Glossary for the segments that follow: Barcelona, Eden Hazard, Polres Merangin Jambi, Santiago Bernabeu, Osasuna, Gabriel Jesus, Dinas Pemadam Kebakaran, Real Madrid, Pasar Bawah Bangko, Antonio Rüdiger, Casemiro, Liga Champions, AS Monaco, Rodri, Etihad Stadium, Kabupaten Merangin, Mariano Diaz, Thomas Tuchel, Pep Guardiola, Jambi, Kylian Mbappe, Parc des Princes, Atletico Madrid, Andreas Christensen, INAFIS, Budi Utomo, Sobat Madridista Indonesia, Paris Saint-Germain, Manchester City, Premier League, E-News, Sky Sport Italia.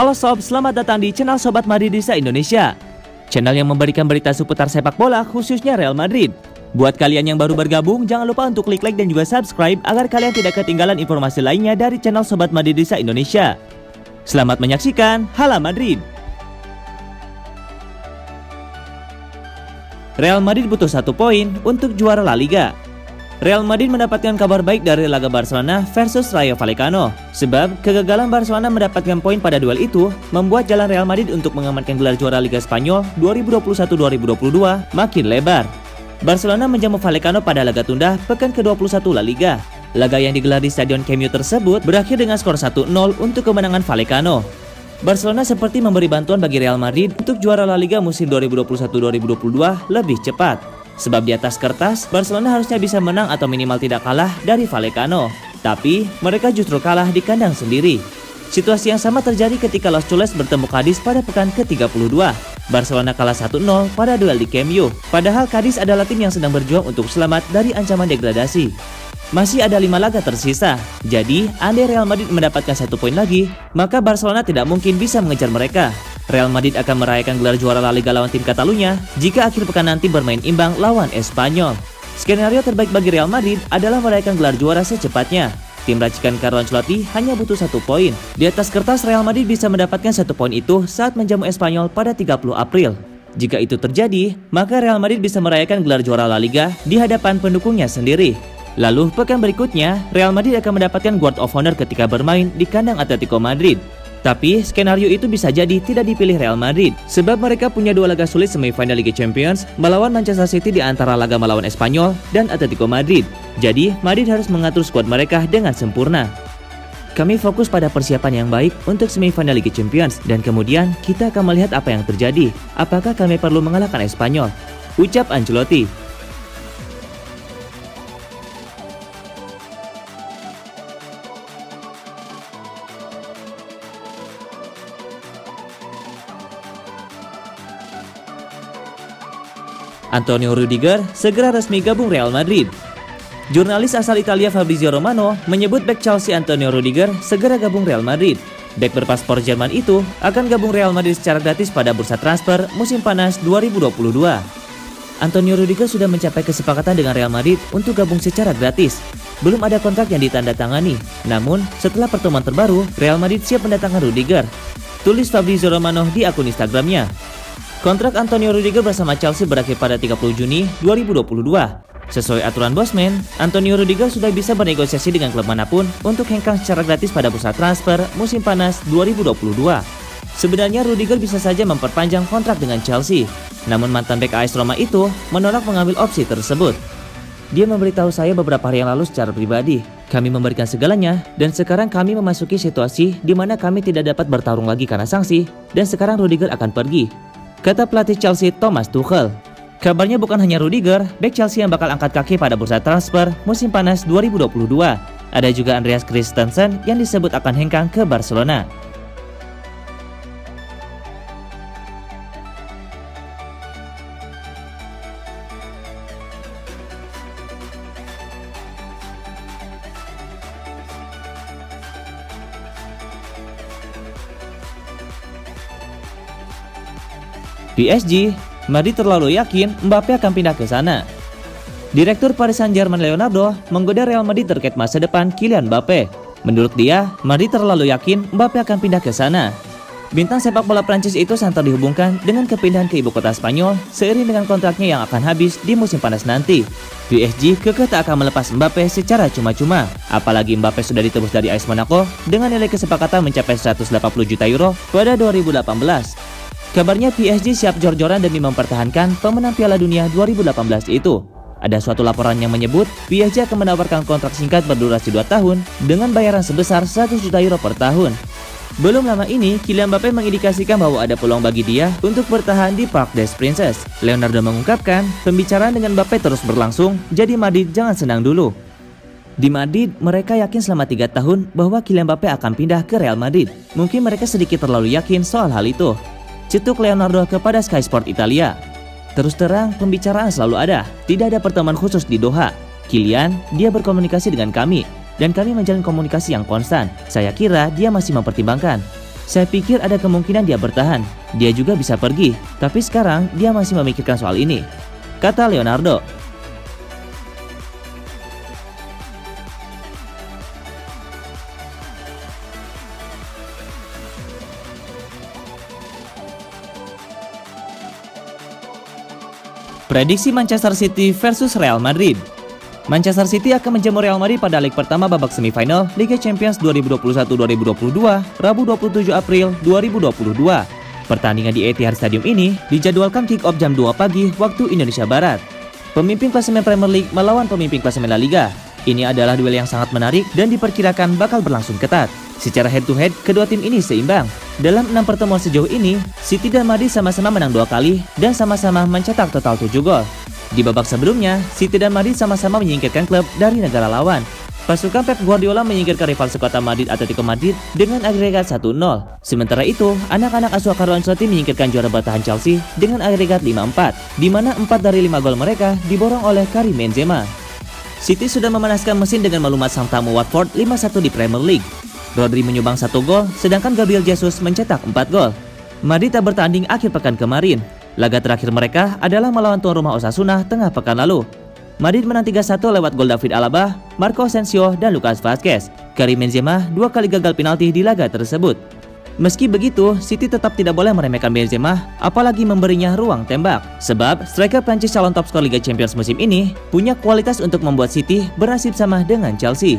Halo Sob, selamat datang di channel Sobat Madridista Indonesia. Channel yang memberikan berita seputar sepak bola khususnya Real Madrid. Buat kalian yang baru bergabung, jangan lupa untuk klik like dan juga subscribe agar kalian tidak ketinggalan informasi lainnya dari channel Sobat Madridista Indonesia. Selamat menyaksikan Hala Madrid. Real Madrid butuh 1 poin untuk juara La Liga. Real Madrid mendapatkan kabar baik dari laga Barcelona versus Rayo Vallecano, sebab kegagalan Barcelona mendapatkan poin pada duel itu membuat jalan Real Madrid untuk mengamankan gelar juara Liga Spanyol 2021-2022 makin lebar. Barcelona menjamu Vallecano pada laga tunda pekan ke-21 La Liga. Laga yang digelar di Stadion Camp Nou tersebut berakhir dengan skor 1-0 untuk kemenangan Vallecano. Barcelona seperti memberi bantuan bagi Real Madrid untuk juara La Liga musim 2021-2022 lebih cepat. Sebab di atas kertas, Barcelona harusnya bisa menang atau minimal tidak kalah dari Vallecano. Tapi, mereka justru kalah di kandang sendiri. Situasi yang sama terjadi ketika Los Culés bertemu Cadiz pada pekan ke-32. Barcelona kalah 1-0 pada duel di Camp Nou. Padahal Cadiz adalah tim yang sedang berjuang untuk selamat dari ancaman degradasi. Masih ada 5 laga tersisa. Jadi, andai Real Madrid mendapatkan 1 poin lagi, maka Barcelona tidak mungkin bisa mengejar mereka. Real Madrid akan merayakan gelar juara La Liga lawan tim Catalunya jika akhir pekan nanti bermain imbang lawan Espanyol. Skenario terbaik bagi Real Madrid adalah merayakan gelar juara secepatnya. Tim racikan Carlo Ancelotti hanya butuh 1 poin. Di atas kertas Real Madrid bisa mendapatkan 1 poin itu saat menjamu Espanyol pada 30 April. Jika itu terjadi, maka Real Madrid bisa merayakan gelar juara La Liga di hadapan pendukungnya sendiri. Lalu pekan berikutnya, Real Madrid akan mendapatkan Guard of Honor ketika bermain di kandang Atletico Madrid. Tapi, skenario itu bisa jadi tidak dipilih Real Madrid, sebab mereka punya 2 laga sulit semifinal Liga Champions melawan Manchester City di antara laga melawan Espanyol dan Atletico Madrid. Jadi, Madrid harus mengatur skuad mereka dengan sempurna. Kami fokus pada persiapan yang baik untuk semifinal Liga Champions, dan kemudian kita akan melihat apa yang terjadi. Apakah kami perlu mengalahkan Espanyol? Ucap Ancelotti. Antonio Rüdiger segera resmi gabung Real Madrid. Jurnalis asal Italia Fabrizio Romano menyebut bek Chelsea Antonio Rüdiger segera gabung Real Madrid. Bek berpaspor Jerman itu akan gabung Real Madrid secara gratis pada bursa transfer musim panas 2022. Antonio Rüdiger sudah mencapai kesepakatan dengan Real Madrid untuk gabung secara gratis. Belum ada kontrak yang ditandatangani, namun setelah pertemuan terbaru, Real Madrid siap mendatangkan Rüdiger. Tulis Fabrizio Romano di akun Instagramnya. Kontrak Antonio Rüdiger bersama Chelsea berakhir pada 30 Juni 2022. Sesuai aturan bosman, Antonio Rüdiger sudah bisa bernegosiasi dengan klub manapun untuk hengkang secara gratis pada bursa transfer musim panas 2022. Sebenarnya Rüdiger bisa saja memperpanjang kontrak dengan Chelsea, namun mantan bek AS Roma itu menolak mengambil opsi tersebut. Dia memberitahu saya beberapa hari yang lalu secara pribadi. Kami memberikan segalanya, dan sekarang kami memasuki situasi di mana kami tidak dapat bertarung lagi karena sanksi, dan sekarang Rüdiger akan pergi. Kata pelatih Chelsea Thomas Tuchel. Kabarnya bukan hanya Rüdiger, bek Chelsea yang bakal angkat kaki pada bursa transfer musim panas 2022. Ada juga Andreas Christensen yang disebut akan hengkang ke Barcelona. PSG, Madrid terlalu yakin Mbappe akan pindah ke sana. Direktur Paris Saint-Germain Leonardo menggoda Real Madrid terkait masa depan Kylian Mbappe. Menurut dia, Madrid terlalu yakin Mbappe akan pindah ke sana. Bintang sepak bola Prancis itu santer dihubungkan dengan kepindahan ke ibu kota Spanyol seiring dengan kontraknya yang akan habis di musim panas nanti. PSG kekeh tak akan melepas Mbappe secara cuma-cuma, apalagi Mbappe sudah ditebus dari AS Monaco dengan nilai kesepakatan mencapai 180 juta euro pada 2018. Kabarnya PSG siap jor-joran demi mempertahankan pemenang Piala Dunia 2018 itu. Ada suatu laporan yang menyebut PSG akan menawarkan kontrak singkat berdurasi 2 tahun dengan bayaran sebesar 100 juta euro per tahun. Belum lama ini, Kylian Mbappe mengindikasikan bahwa ada peluang bagi dia untuk bertahan di Parc des Princes. Leonardo mengungkapkan, pembicaraan dengan Mbappe terus berlangsung, jadi Madrid jangan senang dulu. Di Madrid, mereka yakin selama 3 tahun bahwa Kylian Mbappe akan pindah ke Real Madrid. Mungkin mereka sedikit terlalu yakin soal hal itu. Cetuk Leonardo kepada Sky Sport Italia. Terus terang, pembicaraan selalu ada. Tidak ada pertemuan khusus di Doha. Kylian, dia berkomunikasi dengan kami. Dan kami menjalin komunikasi yang konstan. Saya kira dia masih mempertimbangkan. Saya pikir ada kemungkinan dia bertahan, dia juga bisa pergi, tapi sekarang dia masih memikirkan soal ini," kata Leonardo. Prediksi Manchester City versus Real Madrid. Manchester City akan menjemur Real Madrid pada leg pertama babak semifinal Liga Champions 2021-2022 Rabu 27 April 2022. Pertandingan di Etihad Stadium ini dijadwalkan kick-off jam 2 pagi waktu Indonesia Barat. Pemimpin klasemen Premier League melawan pemimpin klasemen La Liga. Ini adalah duel yang sangat menarik dan diperkirakan bakal berlangsung ketat. Secara head-to-head, kedua tim ini seimbang. Dalam 6 pertemuan sejauh ini, City dan Madrid sama-sama menang 2 kali dan sama-sama mencetak total 7 gol. Di babak sebelumnya, City dan Madrid sama-sama menyingkirkan klub dari negara lawan. Pasukan Pep Guardiola menyingkirkan rival sekota Madrid Atletico Madrid dengan agregat 1-0. Sementara itu, anak-anak asuhan Carlo Ancelotti menyingkirkan juara bertahan Chelsea dengan agregat 5-4, di mana 4 dari 5 gol mereka diborong oleh Karim Benzema. City sudah memanaskan mesin dengan maklumat sang tamu Watford 5-1 di Premier League. Rodri menyumbang 1 gol, sedangkan Gabriel Jesus mencetak 4 gol. Madrid tak bertanding akhir pekan kemarin. Laga terakhir mereka adalah melawan tuan rumah Osasuna tengah pekan lalu. Madrid menang 3-1 lewat gol David Alaba, Marco Asensio, dan Lucas Vazquez. Karim Benzema 2 kali gagal penalti di laga tersebut. Meski begitu, City tetap tidak boleh meremehkan Benzema, apalagi memberinya ruang tembak. Sebab, striker Prancis calon top skor Liga Champions musim ini punya kualitas untuk membuat City bernasib sama dengan Chelsea.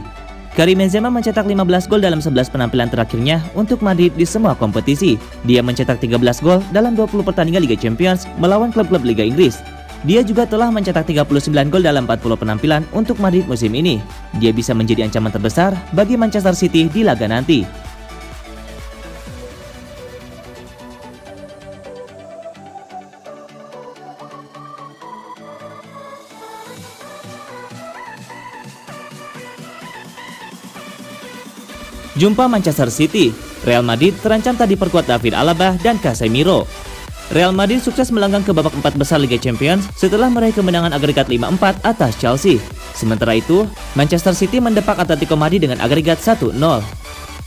Karim Benzema mencetak 15 gol dalam 11 penampilan terakhirnya untuk Madrid di semua kompetisi. Dia mencetak 13 gol dalam 20 pertandingan Liga Champions melawan klub-klub Liga Inggris. Dia juga telah mencetak 39 gol dalam 40 penampilan untuk Madrid musim ini. Dia bisa menjadi ancaman terbesar bagi Manchester City di laga nanti. Jumpa Manchester City, Real Madrid terancam tak diperkuat David Alaba dan Casemiro. Real Madrid sukses melanggang ke babak 4 besar Liga Champions setelah meraih kemenangan agregat 5-4 atas Chelsea. Sementara itu, Manchester City mendepak Atletico Madrid dengan agregat 1-0.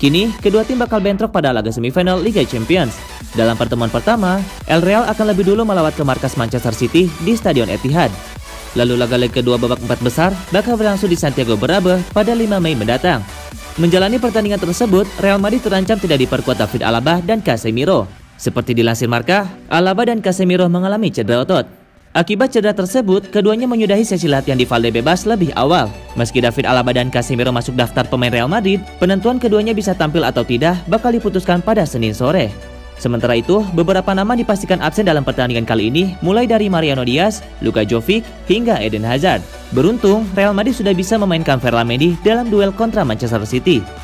Kini, kedua tim bakal bentrok pada laga semifinal Liga Champions. Dalam pertemuan pertama, El Real akan lebih dulu melawat ke markas Manchester City di Stadion Etihad. Lalu laga leg kedua babak 4 besar bakal berlangsung di Santiago Bernabeu pada 5 Mei mendatang. Menjalani pertandingan tersebut, Real Madrid terancam tidak diperkuat David Alaba dan Casemiro. Seperti dilansir Marca, Alaba dan Casemiro mengalami cedera otot. Akibat cedera tersebut, keduanya menyudahi sesi latihan di Valde Bebas lebih awal. Meski David Alaba dan Casemiro masuk daftar pemain Real Madrid, penentuan keduanya bisa tampil atau tidak bakal diputuskan pada Senin sore. Sementara itu, beberapa nama dipastikan absen dalam pertandingan kali ini, mulai dari Mariano Diaz, Luka Jovic, hingga Eden Hazard. Beruntung, Real Madrid sudah bisa memainkan Ferland Mendy dalam duel kontra Manchester City.